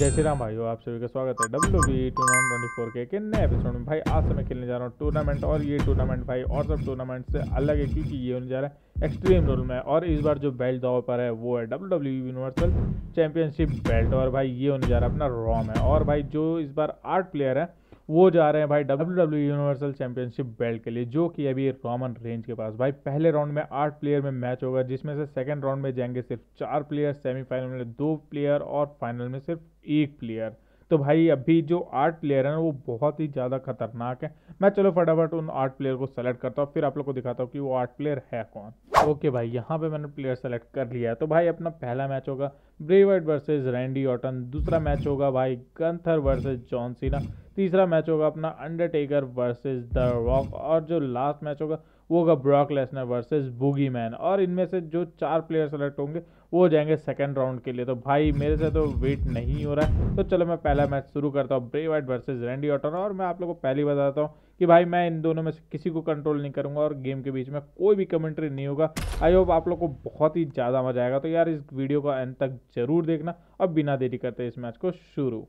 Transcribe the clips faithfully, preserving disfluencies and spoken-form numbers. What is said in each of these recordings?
जय श्री राम भाइयों, आप सभी का स्वागत है डब्ल्यूबीई टूर्नामेंट चौबीस के नए एपिसोड में। भाई आज से मैं खेलने जा रहा हूँ टूर्नामेंट, और ये टूर्नामेंट भाई और सब टूर्नामेंट से अलग है क्योंकि ये होने जा रहा है एक्सट्रीम रूल में। और इस बार जो बेल्ट दाव पर है वो है डब्ल्यूबीई यूनिवर्सल चैंपियनशिप बेल्ट, और भाई ये होने जा रहा है अपना रॉ में। और भाई जो इस बार आठ प्लेयर है वो जा रहे हैं भाई डब्ल्यूडब्ल्यूई यूनिवर्सल चैंपियनशिप बेल्ट के लिए, जो कि अभी रोमन रेंज के पास। भाई पहले राउंड में आठ प्लेयर में मैच होगा, जिसमें से सेकंड राउंड में जाएंगे सिर्फ चार प्लेयर, सेमीफाइनल में दो प्लेयर और फाइनल में सिर्फ एक प्लेयर। तो भाई अभी जो आठ प्लेयर हैं वो बहुत ही ज़्यादा खतरनाक है। मैं चलो फटाफट उन आठ प्लेयर को सेलेक्ट करता हूँ, फिर आप लोग को दिखाता हूँ कि वो आठ प्लेयर है कौन। ओके भाई, यहाँ पे मैंने प्लेयर सेलेक्ट कर लिया है। तो भाई अपना पहला मैच होगा Bray Wyatt versus Randy Orton, दूसरा मैच होगा भाई गंथर वर्सेस जॉन सीना, तीसरा मैच होगा अपना अंडरटेकर वर्सेस द रॉक, और जो लास्ट मैच होगा वो होगा ब्रॉक लेसनर वर्सेस बूगीमैन। और इनमें से जो चार प्लेयर सेलेक्ट होंगे वो जाएंगे सेकंड राउंड के लिए। तो भाई मेरे से तो वेट नहीं हो रहा है, तो चलो मैं पहला मैच शुरू करता हूँ, Bray Wyatt versus Randy Orton. और मैं आप लोगों को पहले बताता हूँ कि भाई मैं इन दोनों में से किसी को कंट्रोल नहीं करूँगा और गेम के बीच में कोई भी कमेंट्री नहीं होगा। आई होप आप लोग को बहुत ही ज़्यादा मजा आएगा। तो यार इस वीडियो का अंत तक जरूर देखना। अब बिना देरी करते इस मैच को शुरू।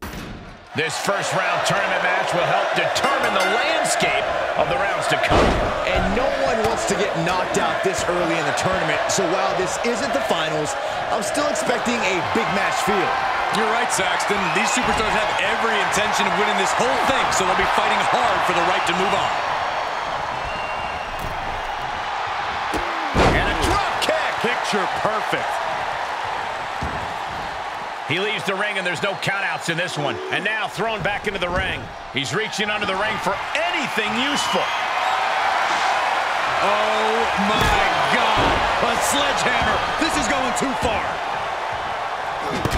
This first round tournament match will help determine the landscape of the rounds to come. And no one wants to get knocked out this early in the tournament. So while this isn't the finals, I'm still expecting a big match feel. You're right, Saxton. These superstars have every intention of winning this whole thing, so they'll be fighting hard for the right to move on. And a drop kick. Picture perfect. He leaves the ring, and there's no countouts in this one. And now thrown back into the ring. He's reaching under the ring for anything useful. Oh, my God. A sledgehammer. This is going too far.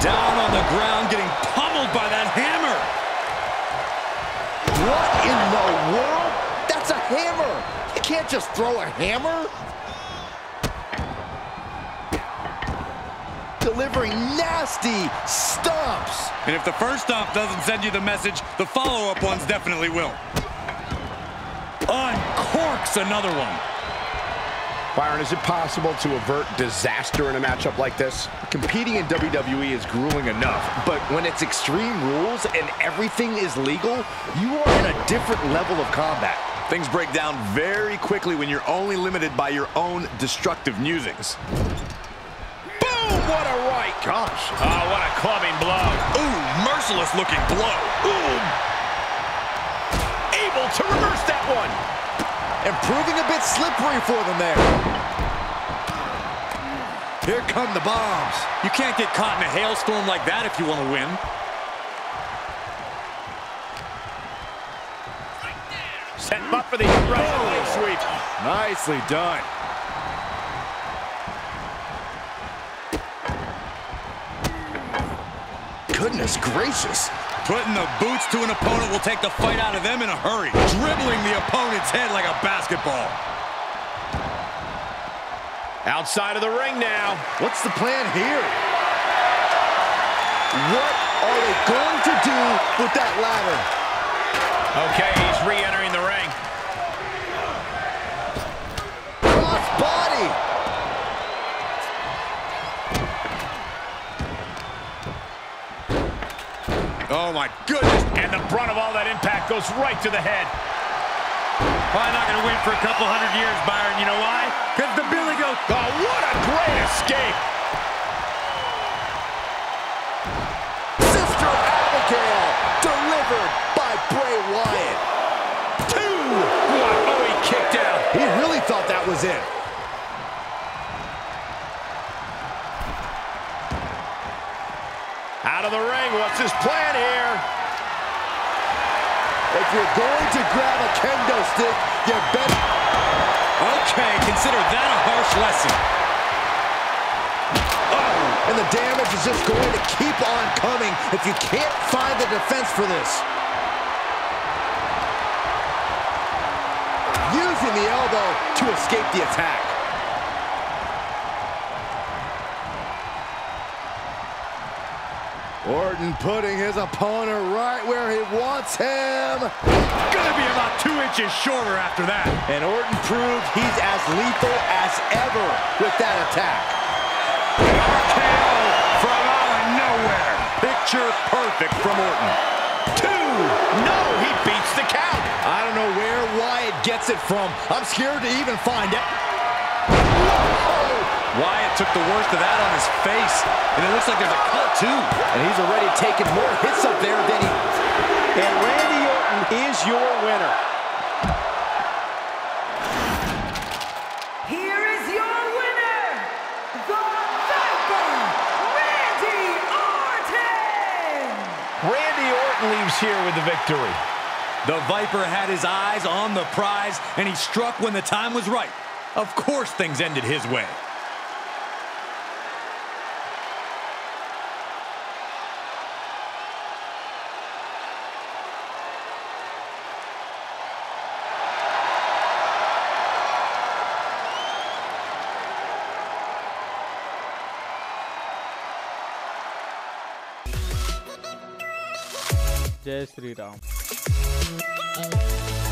Down on the ground, getting pummeled by that hammer. What in the world? That's a hammer. You can't just throw a hammer. Delivering nasty stomps. And if the first stomp doesn't send you the message, the follow-up ones definitely will. Uncorks another one. Byron, is it possible to avert disaster in a matchup like this? Competing in W W E is grueling enough, but when it's extreme rules and everything is legal, you are in a different level of combat. Things break down very quickly when you're only limited by your own destructive musings. What a right. Gosh. Oh, what a clubbing blow. Ooh, merciless looking blow. Ooh. Able to reverse that one. And proving a bit slippery for them there. Here come the bombs. You can't get caught in a hailstorm like that if you want to win. Right there. Set him up for the right leg sweep. Nicely done. Goodness gracious. Putting the boots to an opponent will take the fight out of them in a hurry. Dribbling the opponent's head like a basketball. Outside of the ring now. What's the plan here? What are they going to do with that ladder? Okay, he's re-entering the ring. Cross body. Oh, my goodness. And the brunt of all that impact goes right to the head. Probably not going to win for a couple hundred years, Byron. You know why? Because the Billy Goat. Oh, what a great escape. Sister Abigail delivered by Bray Wyatt. Two. What? Oh, he kicked out. He really thought that was it. Out of the ring, what's his plan here? If you're going to grab a kendo stick, you better... Okay, consider that a harsh lesson. Oh, and the damage is just going to keep on coming if you can't find the defense for this. Using the elbow to escape the attack. Orton putting his opponent right where he wants him. Gonna be about two inches shorter after that. And Orton proved he's as lethal as ever with that attack. R K O from out of nowhere. picture perfect from Orton. Two! No, he beats the count. I don't know where Wyatt gets it from. I'm scared to even find out. Whoa! Wyatt took the worst of that on his face. And it looks like there's a cut, too. And he's already taken more hits up there than he... And Randy Orton is your winner. Leaves here with the victory. The Viper had his eyes on the prize, and he struck when the time was right. Of course, things ended his way. Jai Shri Ram.